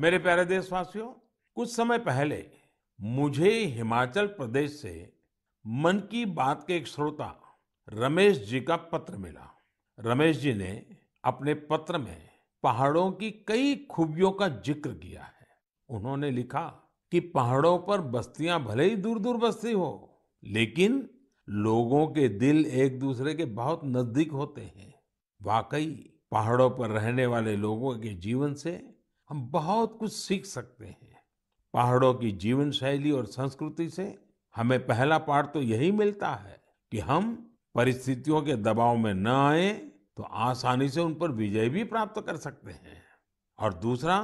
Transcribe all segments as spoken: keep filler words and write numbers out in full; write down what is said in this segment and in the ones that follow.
मेरे प्यारे देशवासियों, कुछ समय पहले मुझे हिमाचल प्रदेश से मन की बात के एक श्रोता रमेश जी का पत्र मिला। रमेश जी ने अपने पत्र में पहाड़ों की कई खूबियों का जिक्र किया है। उन्होंने लिखा कि पहाड़ों पर बस्तियां भले ही दूर दूर बसती हो, लेकिन लोगों के दिल एक दूसरे के बहुत नजदीक होते हैं। वाकई पहाड़ों पर रहने वाले लोगों के जीवन से हम बहुत कुछ सीख सकते हैं। पहाड़ों की जीवन शैली और संस्कृति से हमें पहला पाठ तो यही मिलता है कि हम परिस्थितियों के दबाव में न आए तो आसानी से उन पर विजय भी प्राप्त कर सकते हैं, और दूसरा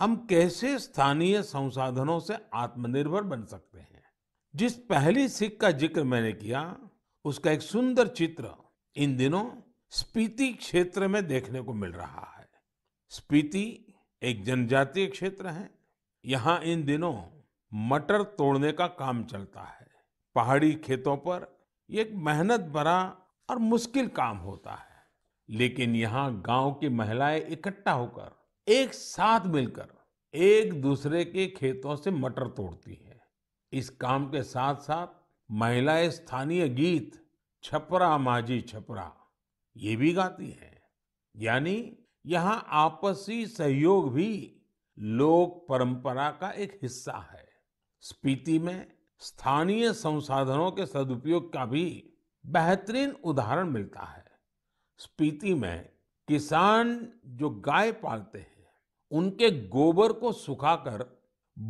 हम कैसे स्थानीय संसाधनों से आत्मनिर्भर बन सकते हैं। जिस पहली सीख का जिक्र मैंने किया, उसका एक सुंदर चित्र इन दिनों स्पीति क्षेत्र में देखने को मिल रहा है। स्पीति एक जनजातीय क्षेत्र है। यहाँ इन दिनों मटर तोड़ने का काम चलता है। पहाड़ी खेतों पर ये एक मेहनत भरा और मुश्किल काम होता है, लेकिन यहाँ गांव की महिलाएं इकट्ठा होकर एक साथ मिलकर एक दूसरे के खेतों से मटर तोड़ती है। इस काम के साथ साथ महिलाएं स्थानीय गीत छपरा माजी छपरा ये भी गाती हैं, यानी यहाँ आपसी सहयोग भी लोक परंपरा का एक हिस्सा है। स्पीति में स्थानीय संसाधनों के सदुपयोग का भी बेहतरीन उदाहरण मिलता है। स्पीति में किसान जो गाय पालते हैं, उनके गोबर को सुखाकर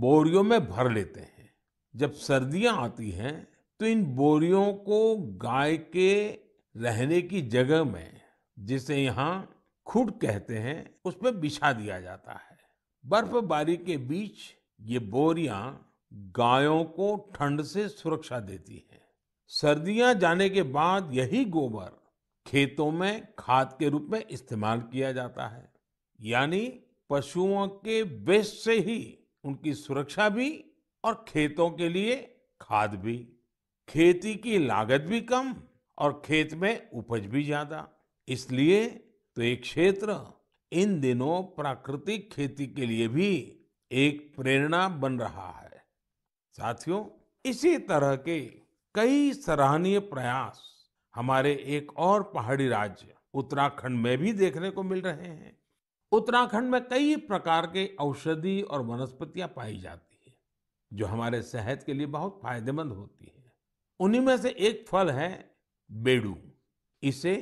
बोरियों में भर लेते हैं। जब सर्दियां आती हैं तो इन बोरियों को गाय के रहने की जगह में, जिसे यहाँ खुड कहते हैं, उसमें बिछा दिया जाता है। बर्फबारी के बीच ये बोरियां गायों को ठंड से सुरक्षा देती हैं। सर्दियां जाने के बाद यही गोबर खेतों में खाद के रूप में इस्तेमाल किया जाता है, यानी पशुओं के वेस्ट से ही उनकी सुरक्षा भी और खेतों के लिए खाद भी। खेती की लागत भी कम और खेत में उपज भी ज्यादा। इसलिए तो ये क्षेत्र इन दिनों प्राकृतिक खेती के लिए भी एक प्रेरणा बन रहा है। साथियों, इसी तरह के कई सराहनीय प्रयास हमारे एक और पहाड़ी राज्य उत्तराखंड में भी देखने को मिल रहे हैं। उत्तराखंड में कई प्रकार के औषधि और वनस्पतियां पाई जाती हैं, जो हमारे सेहत के लिए बहुत फायदेमंद होती हैं। उन्हीं में से एक फल है बेडू। इसे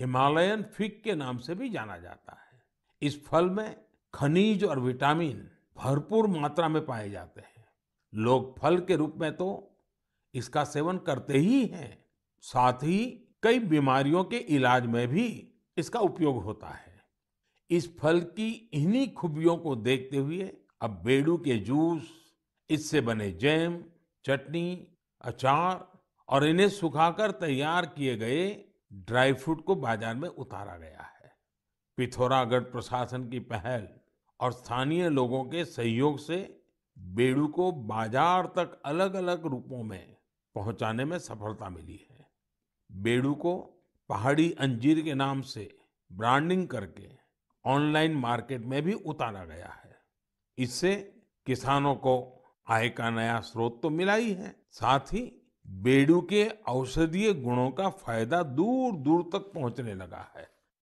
हिमालयन फिग के नाम से भी जाना जाता है। इस फल में खनिज और विटामिन भरपूर मात्रा में पाए जाते हैं। लोग फल के रूप में तो इसका सेवन करते ही हैं, साथ ही कई बीमारियों के इलाज में भी इसका उपयोग होता है। इस फल की इन्हीं खूबियों को देखते हुए अब बेडू के जूस, इससे बने जैम, चटनी, अचार और इन्हें सुखाकर तैयार किए गए ड्राई फ्रूट को बाजार में उतारा गया है। पिथौरागढ़ प्रशासन की पहल और स्थानीय लोगों के सहयोग से बेडू को बाजार तक अलग अलग रूपों में पहुंचाने में सफलता मिली है। बेडू को पहाड़ी अंजीर के नाम से ब्रांडिंग करके ऑनलाइन मार्केट में भी उतारा गया है। इससे किसानों को आय का नया स्रोत तो मिला ही है, साथ ही बेडू के औषधीय गुणों का फायदा दूर दूर तक पहुंचने लगा है।